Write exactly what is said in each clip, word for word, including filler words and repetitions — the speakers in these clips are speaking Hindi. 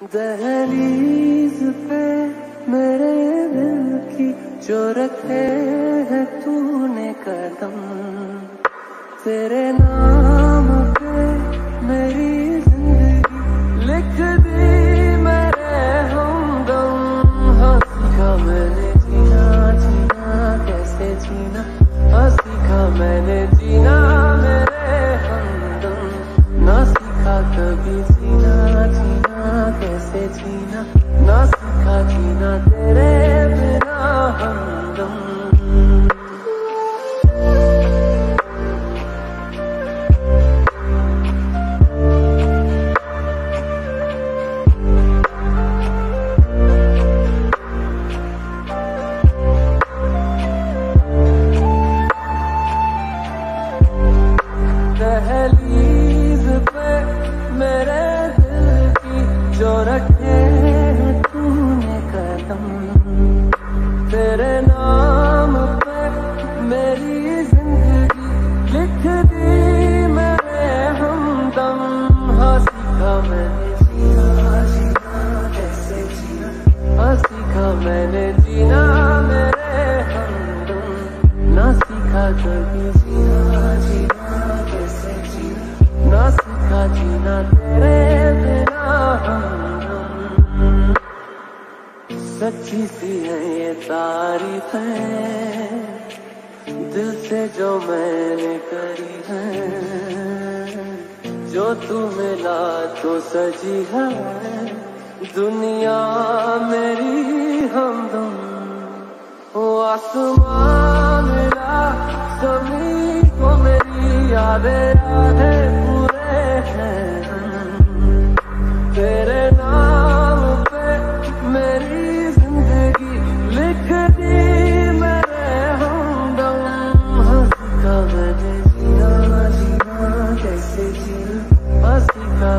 दहलीज पे मेरे दिल की जो रखे है तूने कदम, तेरे नाम पे मेरी जिंदगी लिख दी मेरे हमदम। हाँ सीखा मैंने जीना, जीना कैसे जीना, हाँ सीखा मैंने जीना मेरे हमदम। ना सीखा कभी जीना, जीना कैसे जीना, ना सीखा जीना तेरे बिना हमदम। दहलीज पे मेरे जो रखे हैं तूने कदम, तेरे नाम पे मेरी जिंदगी लिख दी मेरे हमदम। हाँ सीखा मैंने जीना, जीना कैसे जीना, हाँ सीखा मैंने जीना मेरे हमदम। ना सीखा कभी जीना, जीना कैसे जीना, ना सीखा जीना तेरे बिना हमदम। सच्ची सी है ये तारीफें दिल से जो मैंने करी है, जो तू मिला तो सजी है दुनिया मेरी हमदम। वो आसमान मिला जमीन को मेरी यादें यादें पूरे हैं, तेरे नाम पे मेरी जिंदगी लिख दी मेरे हमदम। हाँ सीखा मैंने जीना, जीना कैसे जीना, हाँ सीखा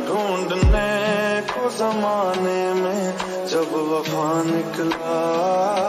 ढूंढने को जमाने में जब वफा निकला,